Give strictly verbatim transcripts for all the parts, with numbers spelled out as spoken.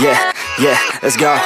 yeah, yeah, let's go.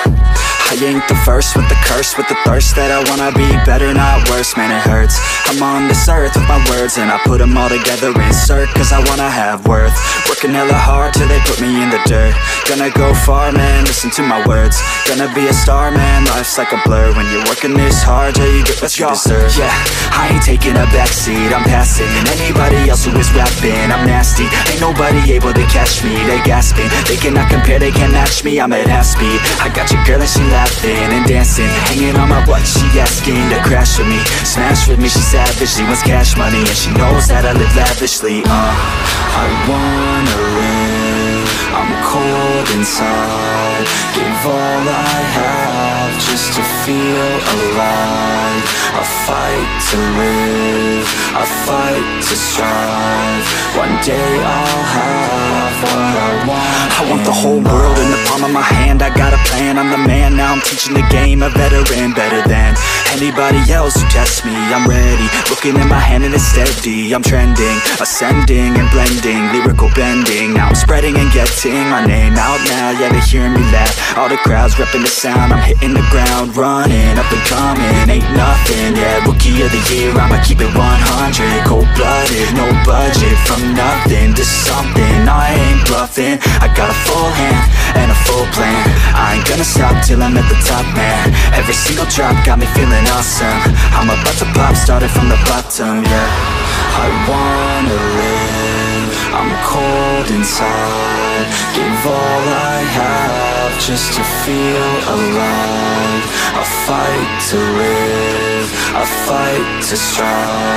I ain't the first with the curse, with the thirst that I wanna be better, not worse, man it hurts. I'm on this earth with my words and I put them all together, insert, cause I wanna have worth. Working hella hard till they put me in the dirt. Gonna go far, man, listen to my words. Gonna be a star, man, life's like a blur. When you're working this hard, yeah, you get what you deserve. Yeah, I ain't taking a backseat, I'm passing anybody else who is rapping. I'm nasty, ain't nobody able to catch me. They gasping, they cannot compare, they can't match me. I'm at half speed, I got your girl and she laughing and dancing, hanging on my butt. She asking to crash with me, smash with me. She savage, she wants cash money, and she knows that I live lavishly. Uh, I wanna live. I'm cold inside. Give all I have just to feel alive. I fight to live. I fight to strive. One day I'll have what I want. I want the whole world in the palm of my hand. I got a plan. I'm the man now. I'm teaching the game, a veteran, better than anybody else who tests me. I'm ready, looking at my hand and it's steady. I'm trending, ascending and blending, lyrical bending. Now I'm spreading and getting my name out now. Yeah, they hearing me laugh, all the crowds repping the sound. I'm hitting the ground running, up and coming, ain't nothing. Yeah, rookie of the year, I'ma keep it one hundred. Cold-blooded, no budget, from nothing to something. I ain't bluffing, I got a full hand and a full plan. I ain't gonna stop till I'm at the top, man. Every single drop got me feeling awesome. I'm about to pop, started from the bottom, yeah. I wanna live, I'm cold inside. Give all I have just to feel alive. I fight to live, I fight to strive.